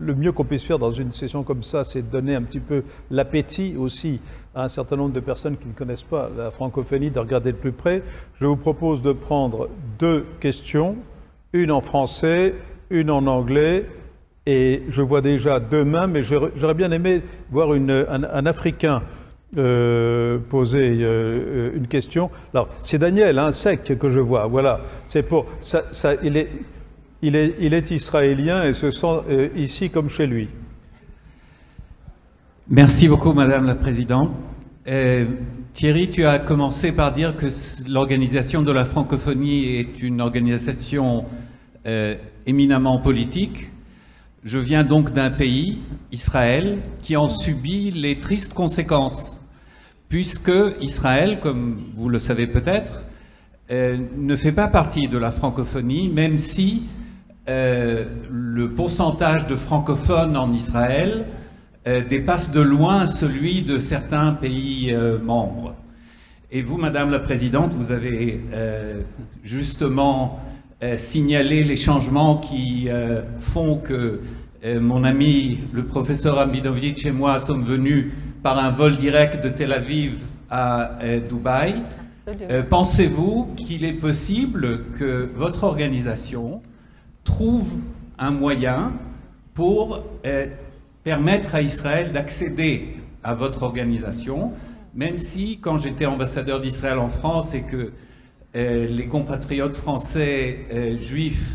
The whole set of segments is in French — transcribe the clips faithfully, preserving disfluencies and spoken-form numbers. le mieux qu'on puisse faire dans une session comme ça, c'est de donner un petit peu l'appétit aussi à un certain nombre de personnes qui ne connaissent pas la francophonie, de regarder de plus près. Je vous propose de prendre deux questions, une en français, une en anglais, et je vois déjà deux mains, mais j'aurais bien aimé voir une, un, un Africain Euh, poser euh, une question. Alors, c'est Daniel, hein, sec, que je vois. Voilà, c'est pour ça, ça, il est, il est, il est israélien et se sent euh, ici comme chez lui. Merci beaucoup, Madame la Présidente. Euh, Thierry, tu as commencé par dire que l'organisation de la francophonie est une organisation euh, éminemment politique. Je viens donc d'un pays, Israël, qui en subit les tristes conséquences, puisque Israël, comme vous le savez peut-être, euh, ne fait pas partie de la francophonie, même si euh, le pourcentage de francophones en Israël euh, dépasse de loin celui de certains pays euh, membres. Et vous, Madame la Présidente, vous avez euh, justement... Euh, signaler les changements qui euh, font que euh, mon ami, le professeur Ambinovitch et moi sommes venus par un vol direct de Tel-Aviv à euh, Dubaï. Euh, pensez-vous qu'il est possible que votre organisation trouve un moyen pour euh, permettre à Israël d'accéder à votre organisation, même si, quand j'étais ambassadeur d'Israël en France et que Euh, les compatriotes français euh, juifs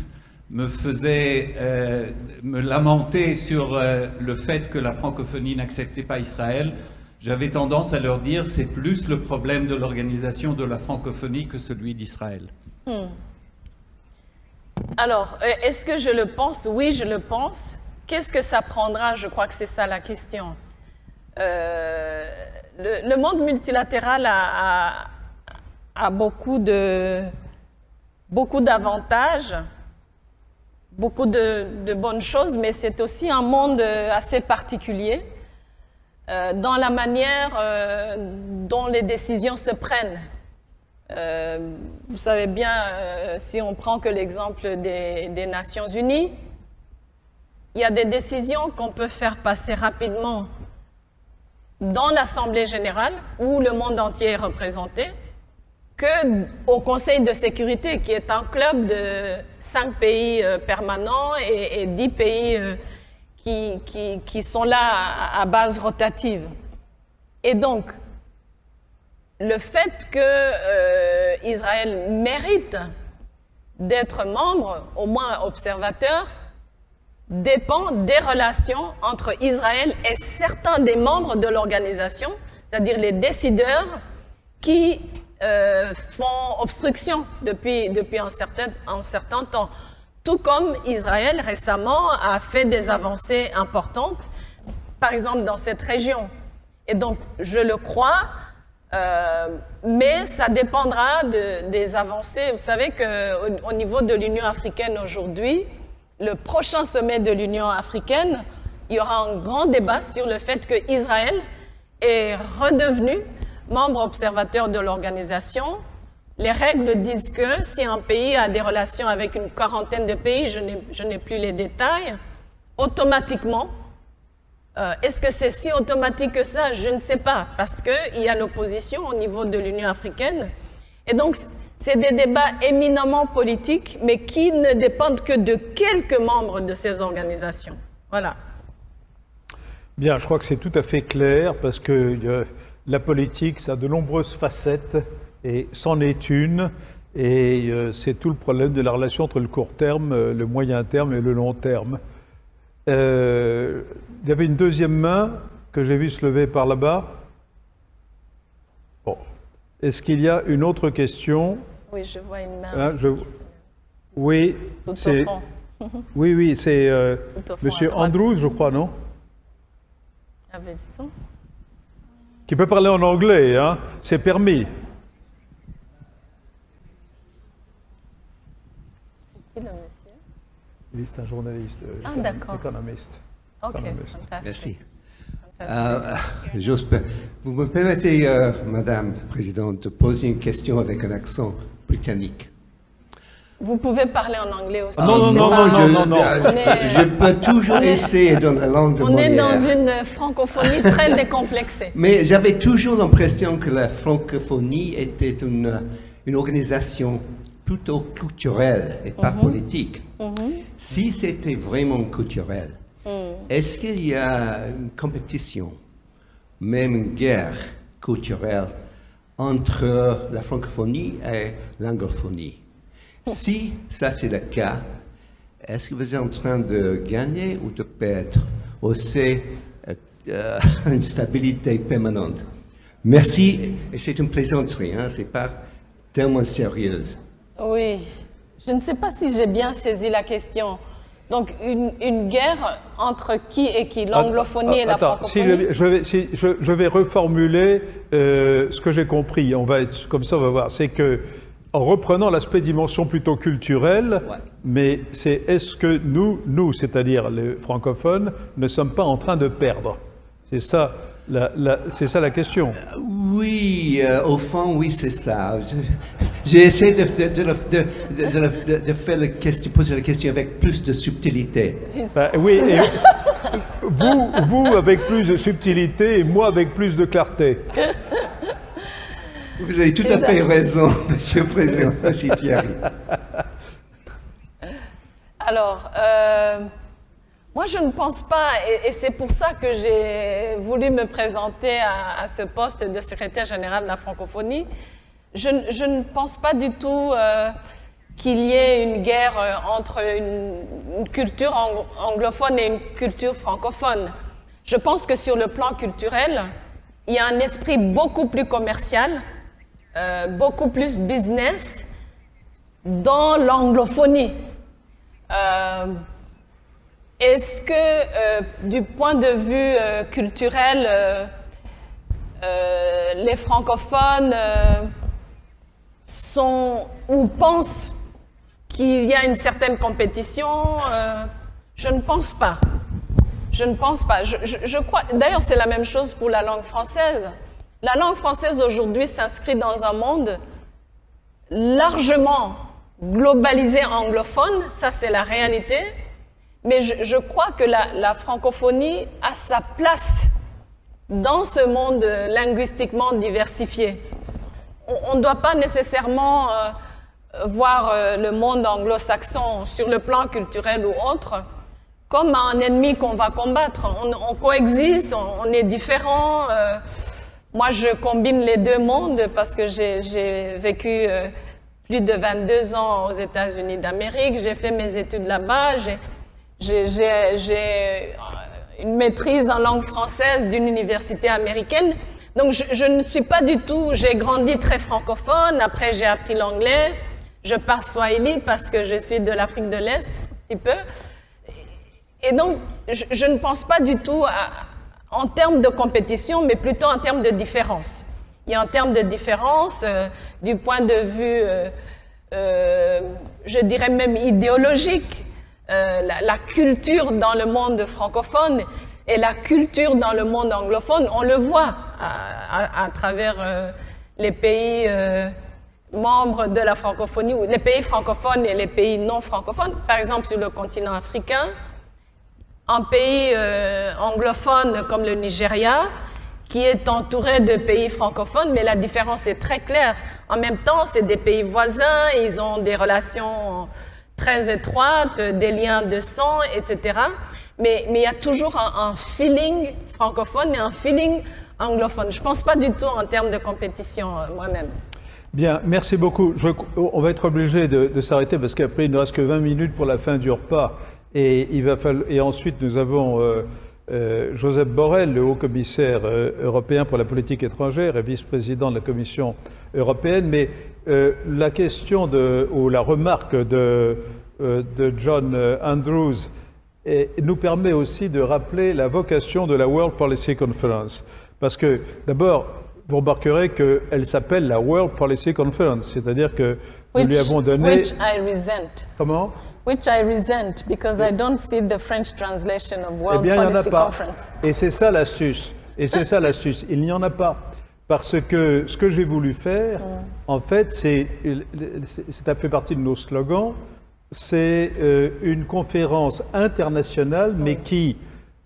me faisaient euh, me lamenter sur euh, le fait que la francophonie n'acceptait pas Israël, j'avais tendance à leur dire c'est plus le problème de l'organisation de la francophonie que celui d'Israël. Hmm. Alors, est-ce que je le pense? Oui, je le pense. Qu'est-ce que ça prendra? Je crois que c'est ça la question. Euh, le, le monde multilatéral a... a a beaucoup de beaucoup d'avantages, beaucoup de, de bonnes choses, mais c'est aussi un monde assez particulier euh, dans la manière euh, dont les décisions se prennent. Euh, vous savez bien, euh, si on prend que l'exemple des, des Nations Unies, il y a des décisions qu'on peut faire passer rapidement dans l'Assemblée générale, où le monde entier est représenté, qu'au Conseil de sécurité, qui est un club de cinq pays euh, permanents et, et dix pays euh, qui, qui, qui sont là à, à base rotative. Et donc, le fait que euh, Israël mérite d'être membre, au moins observateur, dépend des relations entre Israël et certains des membres de l'organisation, c'est-à-dire les décideurs qui Euh, font obstruction depuis, depuis un, certain, un certain temps. Tout comme Israël récemment a fait des avancées importantes, par exemple dans cette région. Et donc, je le crois, euh, mais ça dépendra de, des avancées. Vous savez qu'au au niveau de l'Union africaine aujourd'hui, le prochain sommet de l'Union africaine, il y aura un grand débat sur le fait que Israël est redevenu membre observateur de l'organisation. Les règles disent que si un pays a des relations avec une quarantaine de pays, je n'ai plus les détails, automatiquement, euh, est-ce que c'est si automatique que ça? Je ne sais pas, parce qu'il y a l'opposition au niveau de l'Union africaine. Et donc, c'est des débats éminemment politiques, mais qui ne dépendent que de quelques membres de ces organisations. Voilà. Bien, je crois que c'est tout à fait clair, parce que... Euh, la politique, ça a de nombreuses facettes et c'en est une. Et euh, c'est tout le problème de la relation entre le court terme, euh, le moyen terme et le long terme. Euh, il y avait une deuxième main que j'ai vue se lever par là-bas. Bon. Est-ce qu'il y a une autre question? Oui, je vois une main. Hein, je... Oui, c'est. Oui, oui, c'est euh, Monsieur Andrews, je crois, non? Ah ben, dis-donc. Qui peut parler en anglais, hein? C'est permis. C'est qui le monsieur? C'est un journaliste, ah, économiste. Ok, merci. Euh, vous me permettez, euh, Madame la Présidente, de poser une question avec un accent britannique. Vous pouvez parler en anglais aussi. Non, non, non, non, je, non, non. Est, je peux toujours est, essayer dans la langue de mon On est dans une francophonie très décomplexée. Mais j'avais toujours l'impression que la francophonie était une, une organisation plutôt culturelle et pas mm-hmm. politique. Mm-hmm. Si c'était vraiment culturel, mm. est-ce qu'il y a une compétition, même une guerre culturelle entre la francophonie et l'anglophonie? Si ça c'est le cas, est-ce que vous êtes en train de gagner ou de perdre? Ou c'est euh, une stabilité permanente? Merci, et c'est une plaisanterie, hein, c'est pas tellement sérieuse. Oui, je ne sais pas si j'ai bien saisi la question. Donc une, une guerre entre qui et qui? L'anglophonie et la attends, francophonie? Si je, je, vais, si je, je vais reformuler euh, ce que j'ai compris, on va être, comme ça on va voir, c'est que en reprenant l'aspect dimension plutôt culturelle, ouais. mais c'est est-ce que nous, nous, c'est-à-dire les francophones, ne sommes pas en train de perdre? C'est ça la, la, c'est ça la question. Oui, euh, au fond, oui, c'est ça. J'ai essayé de, de, de, de, de, de, de faire la question, poser la question avec plus de subtilité. Ben, oui, et vous, vous avec plus de subtilité et moi avec plus de clarté. Vous avez tout à fait raison, Monsieur le Président, Monsieur Thierry. Alors, euh, moi je ne pense pas, et, et c'est pour ça que j'ai voulu me présenter à, à ce poste de secrétaire général de la francophonie, je, je ne pense pas du tout euh, qu'il y ait une guerre entre une, une culture anglophone et une culture francophone. Je pense que sur le plan culturel, il y a un esprit beaucoup plus commercial, Euh, beaucoup plus business dans l'anglophonie. Euh, est-ce que euh, du point de vue euh, culturel, euh, euh, les francophones euh, sont ou pensent qu'il y a une certaine compétition? euh, Je ne pense pas. Je ne pense pas. Je, je, je crois. D'ailleurs, c'est la même chose pour la langue française. La langue française aujourd'hui s'inscrit dans un monde largement globalisé anglophone, ça c'est la réalité, mais je, je crois que la, la francophonie a sa place dans ce monde linguistiquement diversifié. On ne doit pas nécessairement euh, voir euh, le monde anglo-saxon sur le plan culturel ou autre comme un ennemi qu'on va combattre. On, on coexiste, on, on est différents. Euh, Moi, je combine les deux mondes parce que j'ai vécu euh, plus de vingt-deux ans aux États-Unis d'Amérique. J'ai fait mes études là-bas. J'ai une maîtrise en langue française d'une université américaine. Donc, je, je ne suis pas du tout... J'ai grandi très francophone. Après, j'ai appris l'anglais. Je parle Swahili parce que je suis de l'Afrique de l'Est, un petit peu. Et donc, je, je ne pense pas du tout à... en termes de compétition, mais plutôt en termes de différence. Et en termes de différence, euh, du point de vue, euh, euh, je dirais même idéologique, euh, la, la culture dans le monde francophone et la culture dans le monde anglophone, on le voit à, à, à travers euh, les pays euh, membres de la francophonie, ou les pays francophones et les pays non francophones. Par exemple, sur le continent africain, un pays euh, anglophone comme le Nigeria, qui est entouré de pays francophones, mais la différence est très claire. En même temps, c'est des pays voisins, ils ont des relations très étroites, des liens de sang, et cetera. Mais, mais il y a toujours un, un feeling francophone et un feeling anglophone. Je ne pense pas du tout en termes de compétition euh, moi-même. Bien, merci beaucoup. Je, on va être obligé de, de s'arrêter parce qu'après, il ne reste que vingt minutes pour la fin du repas. Et, il va falloir, et ensuite, nous avons euh, euh, Joseph Borrell, le haut commissaire euh, européen pour la politique étrangère et vice-président de la Commission européenne. Mais euh, la question de, ou la remarque de, euh, de John Andrews est, nous permet aussi de rappeler la vocation de la World Policy Conference. Parce que, d'abord, vous remarquerez qu'elle s'appelle la World Policy Conference, c'est-à-dire que which, nous lui avons donné... Which I resent. Comment? Which I resent because I don't see the French translation of World eh bien, Policy Conference. Et c'est ça l'astuce. Et c'est ça l'astuce. Il n'y en a pas. Parce que ce que j'ai voulu faire, voilà. en fait, c'est, ça fait partie de nos slogans, c'est euh, une conférence internationale, oui. mais qui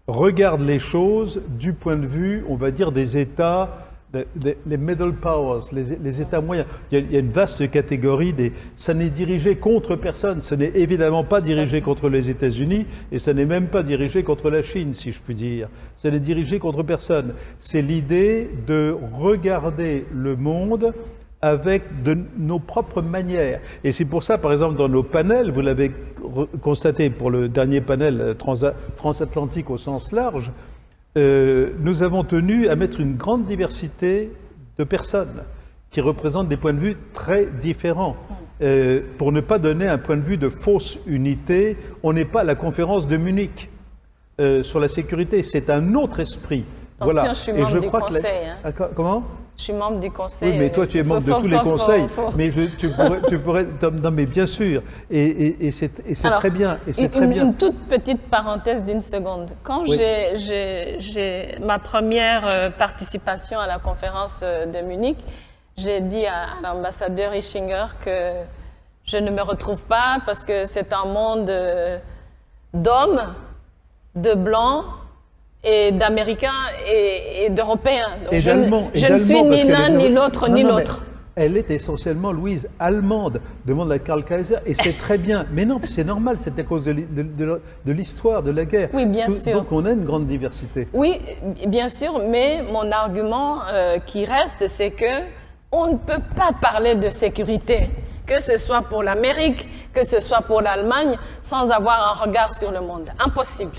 regarde les choses du point de vue, on va dire, des États, des, des, les middle powers, les, les États moyens. Il y, a, il y a une vaste catégorie des... Ça n'est dirigé contre personne, ça n'est évidemment pas dirigé contre les États-Unis et ça n'est même pas dirigé contre la Chine, si je puis dire. Ça n'est dirigé contre personne. C'est l'idée de regarder le monde avec de nos propres manières. Et c'est pour ça, par exemple, dans nos panels, vous l'avez constaté pour le dernier panel trans- transatlantique au sens large, euh, nous avons tenu à mettre une grande diversité de personnes qui représentent des points de vue très différents. Euh, pour ne pas donner un point de vue de fausse unité, on n'est pas à la conférence de Munich euh, sur la sécurité, c'est un autre esprit. Voilà. Attention, je suis membre Et je du crois conseil. Que la... hein. Comment ? Je suis membre du conseil. Oui, mais toi, tu es membre faut, de faut, tous faut, les faut, conseils. Faut. Mais je, tu pourrais, tu pourrais, non, mais bien sûr. Et, et, et c'est très bien. Et une, très bien. Une toute petite parenthèse d'une seconde. Quand oui. j'ai ma première participation à la conférence de Munich, j'ai dit à, à l'ambassadeur Ischinger que je ne me retrouve pas parce que c'est un monde d'hommes, de blancs, et d'Américains et, et d'Européens. Et d'Allemands. Je ne suis ni l'un, ni l'autre, ni l'autre. Elle est essentiellement, Louise, allemande, demande à Karl Kaiser, et c'est très bien. Mais non, c'est normal, c'est à cause de, de, de, de l'histoire, de la guerre. Oui, bien sûr. Donc on a une grande diversité. Oui, bien sûr, mais mon argument euh, qui reste, c'est que on ne peut pas parler de sécurité, que ce soit pour l'Amérique, que ce soit pour l'Allemagne, sans avoir un regard sur le monde. Impossible.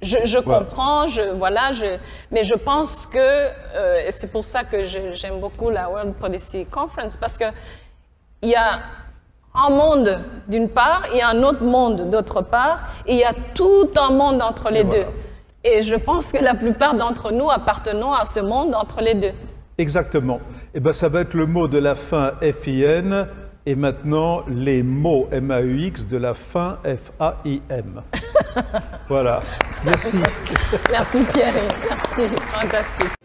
Je, je comprends, je, voilà, je, mais je pense que, euh, c'est pour ça que j'aime beaucoup la World Policy Conference, parce que il y a un monde d'une part, il y a un autre monde d'autre part, et il y a tout un monde entre les et deux. Voilà. Et je pense que la plupart d'entre nous appartenons à ce monde entre les deux. Exactement. Et ben ça va être le mot de la fin F I N, et maintenant les mots M A U X de la fin F A I M. Voilà. Merci. Merci Thierry. Merci. Fantastique.